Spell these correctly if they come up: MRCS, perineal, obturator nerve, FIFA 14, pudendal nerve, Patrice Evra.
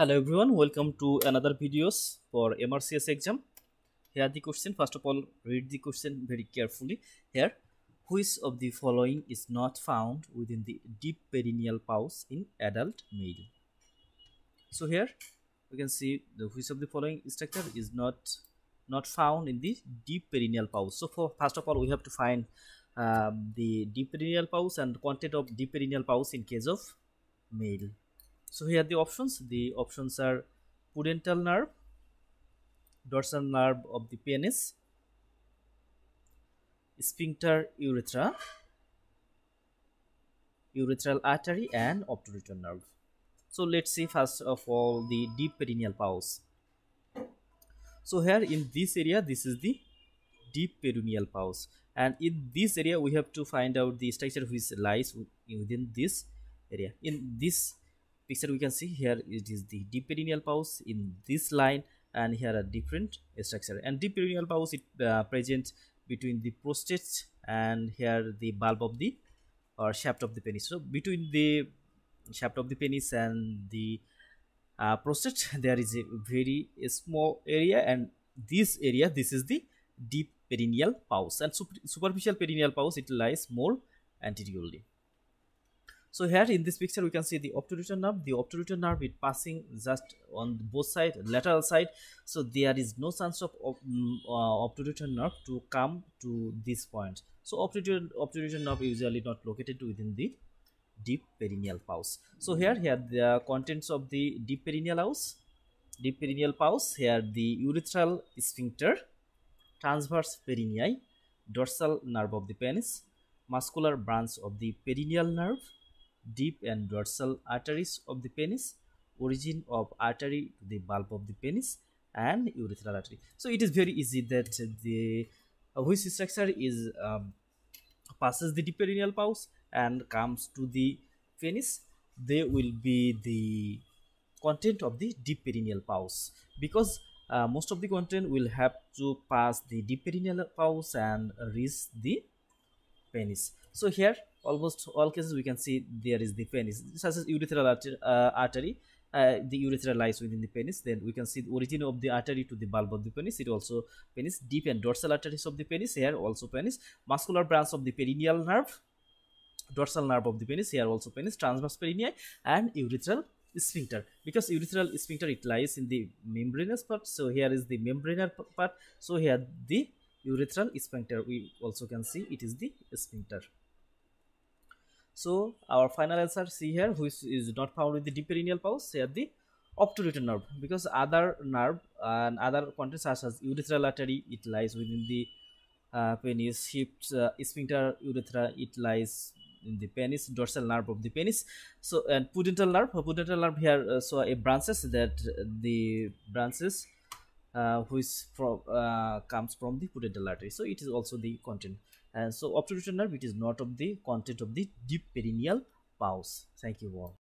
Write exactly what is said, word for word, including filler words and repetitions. Hello everyone, welcome to another videos for M R C S exam. Here the question. First of all, read the question very carefully. Here, which of the following is not found within the deep perineal pouch in adult male? So here we can see the which of the following structure is not not found in the deep perineal pouch. So for first of all, we have to find uh, the deep perineal pouch and content of deep perineal pouch in case of male. So here the options. The options are pudendal nerve, dorsal nerve of the penis, sphincter urethra, urethral artery, and obturator nerve. So let's see first of all the deep perineal pouch. So here in this area, this is the deep perineal pouch, and in this area we have to find out the structure which lies within this area. In this picture we can see here it is the deep perineal pouch in this line, and here are different structure. And deep perineal pouch it uh, present between the prostate and here the bulb of the or shaft of the penis. So between the shaft of the penis and the uh, prostate there is a very a small area, and this area this is the deep perineal pouch, and super, superficial perineal pouch it lies more anteriorly. So here in this picture we can see the obturator nerve. The obturator nerve is passing just on both side, lateral side. So there is no chance of uh, obturator nerve to come to this point. So obturator, obturator nerve usually not located within the deep perineal pouch. So here here the contents of the deep perineal pouch. Deep perineal pouch. Here the urethral sphincter, transverse perineae, dorsal nerve of the penis, muscular branch of the perineal nerve, deep and dorsal arteries of the penis, origin of artery to the bulb of the penis, and urethral artery. So it is very easy that the uh, which structure is um, passes the deep perineal pouch and comes to the penis. They will be the content of the deep perineal pouch, because uh, most of the content will have to pass the deep perineal pouch and reach the penis. So here almost all cases we can see there is the penis, such as urethral uh, artery. Uh, the urethra lies within the penis. Then we can see the origin of the artery to the bulb of the penis, it also penis. Deep and dorsal arteries of the penis, here also penis. Muscular branch of the perineal nerve, dorsal nerve of the penis, here also penis. Transverse perineae and urethral sphincter, because urethral sphincter it lies in the membranous part. So here is the membranar part. So here the urethral sphincter we also can see it is the sphincter. So our final answer, see here, which is not found with the deep perineal pouch, here the obturator nerve, because other nerve and other contents such as urethral artery it lies within the uh, penis, shift uh, sphincter urethra it lies in the penis, dorsal nerve of the penis. So and pudendal nerve, pudendal nerve here uh, so a branches that uh, the branches Uh, which from uh, comes from the pudendal artery. So it is also the content, and uh, so obturator nerve it is not of the content of the deep perineal pouch. Thank you all.